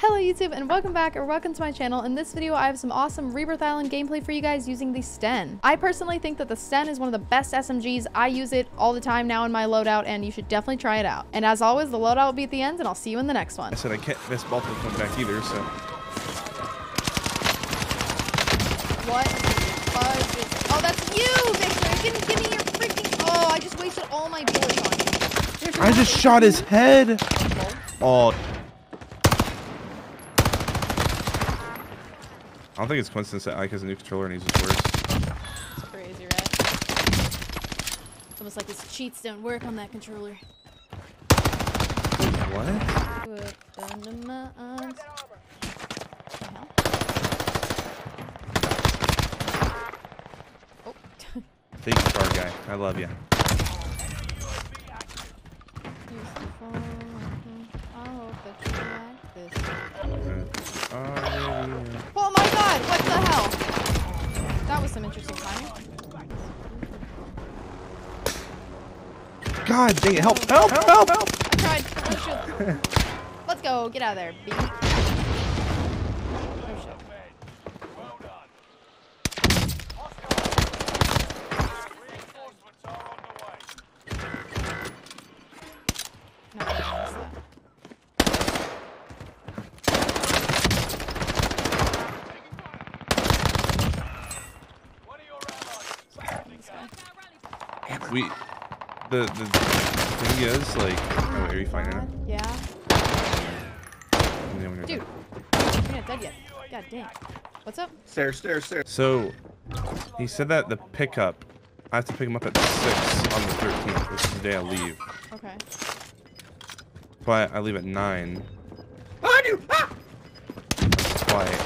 Hello YouTube and welcome back or welcome to my channel. In this video I have some awesome Rebirth Island gameplay for you guys using the Sten. I personally think that the Sten is one of the best SMGs. I use it all the time now in my loadout and you should definitely try it out. And as always the loadout will be at the end and I'll see you in the next one. I said I can't miss multiple comebacks either, so. What the fudge is... Oh, that's you, Victor! You didn't give me your freaking... Oh, I just wasted all my bullets on you. There's I just shot his head! Oh. I don't think it's coincidence that Ike has a new controller and he's just worse. It's crazy, right? It's almost like his cheats don't work on that controller. What? Under my arms. Oh. Big star guy. I love you. I hope that you like this. Oh my god, what the hell? That was some interesting timing. God dang it, help, help, help, help! I tried, oh shit. Let's go, get out of there, B. Oh shit. No, I missed that. The thing is, like, oh, wait, are you finding it? Yeah. Dude, you're not dead yet. God damn. What's up? Stairs. So, he said that the pickup, I have to pick him up at 6 on the 13th, which is the day I leave. Okay. But I leave at 9. Oh, dude! Ah! That's quiet.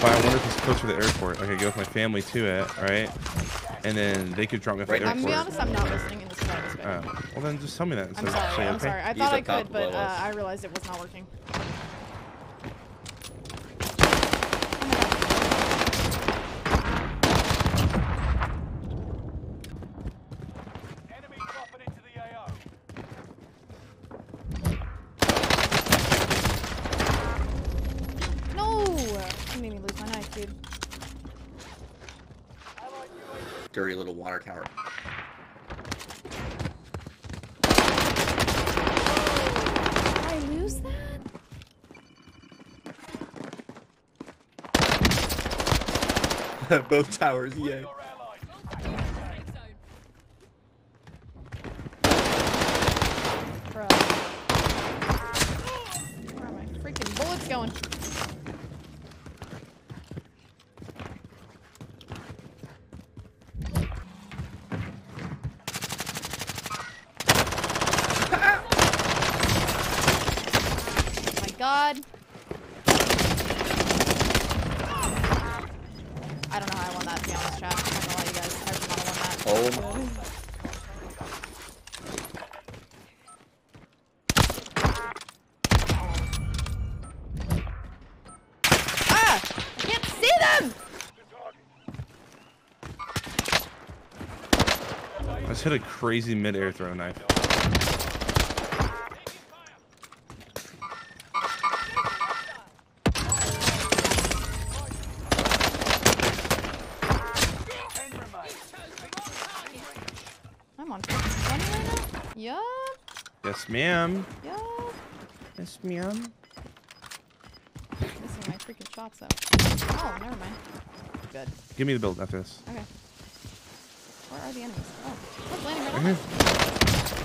But I wonder if it's close to the airport. Like, I go with my family to it, right? And then they could drop me at the airport. I'm gonna be honest, I'm not listening in the slightest bit. Well then just tell me that. I'm sorry, I'm sorry. I thought I could, but I realized it was not working. Enemy dropping into the AO. No! You made me lose my knife, dude. Dirty little water tower. Did I lose that? Both towers, yeah. Bro. Where are my freaking bullets going? God. I don't know how I won that, to be honest, chat. I'm not gonna lie to you guys. I just want to win that. Oh. Ah! I can't see them! I just hit a crazy mid-air throw knife. Yup. Yes, ma'am. Yup. Yes, ma'am. Missing my freaking shots though. Oh, never mind. Good. Give me the build after this. Okay. Where are the enemies? Oh, what's landing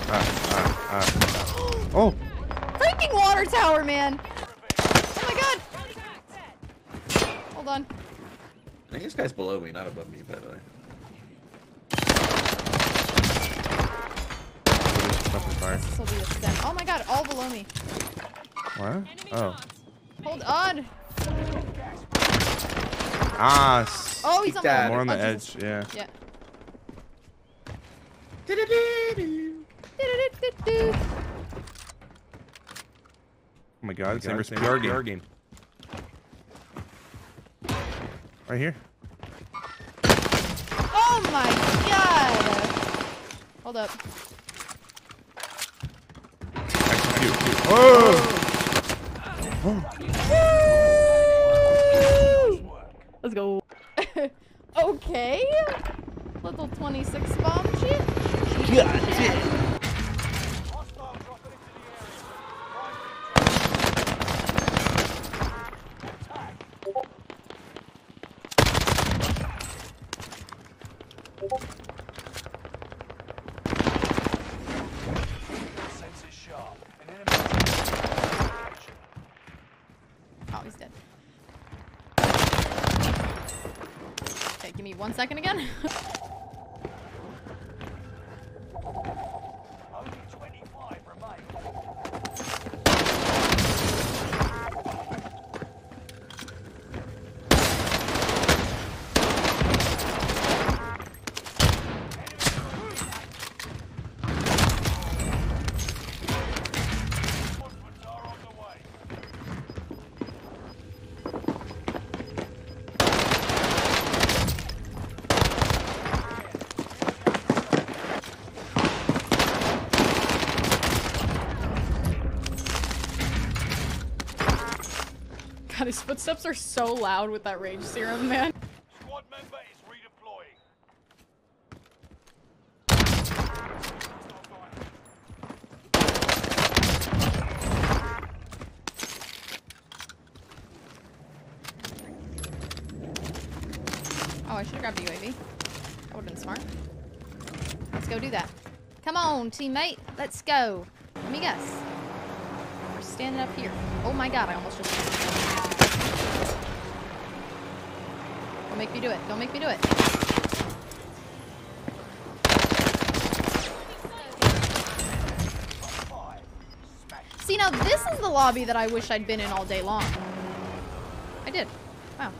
right on us? Oh. Freaking water tower, man. Oh my god. Hold on. I think this guy's below me, not above me, by the way. Oh my god, all below me. What? Oh. Hold on. Ah. Oh, he's on the edge. More on the edge, yeah. Yeah. Oh my god, it's Amber's PR game. Right here. Oh my god. Hold up. Oh! Woo! Let's go. Okay. Little 26 bomb shit. God damn. Give me 1 second again. Only 25 remain. God, his footsteps are so loud with that rage serum, man. Squad member is redeploying. Oh, I should have grabbed the UAV. That would have been smart. Let's go do that. Come on, teammate. Let's go. Let me guess. We're standing up here. Oh my god, I almost just... Don't make me do it. Don't make me do it. See, now this is the lobby that I wish I'd been in all day long. I did. Wow.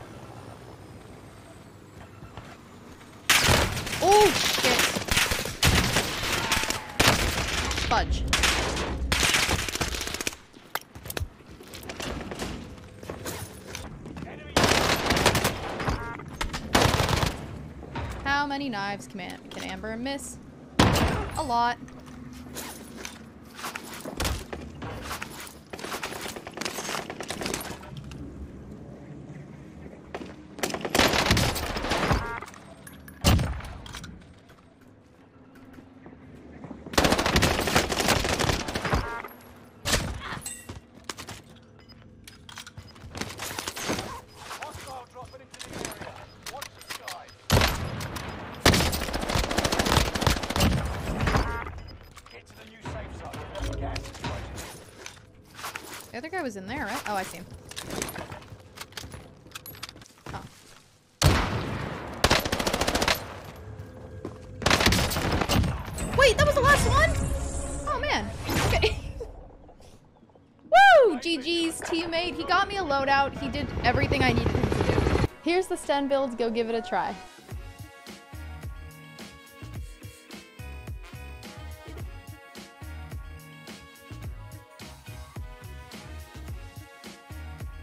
Oh, shit. Fudge. How many knives can Amber miss? A lot. The other guy was in there, right? Oh, I see him. Oh. Wait, that was the last one? Oh, man. Okay. Woo! GG's teammate. He got me a loadout. He did everything I needed him to do. Here's the Sten build. Go give it a try.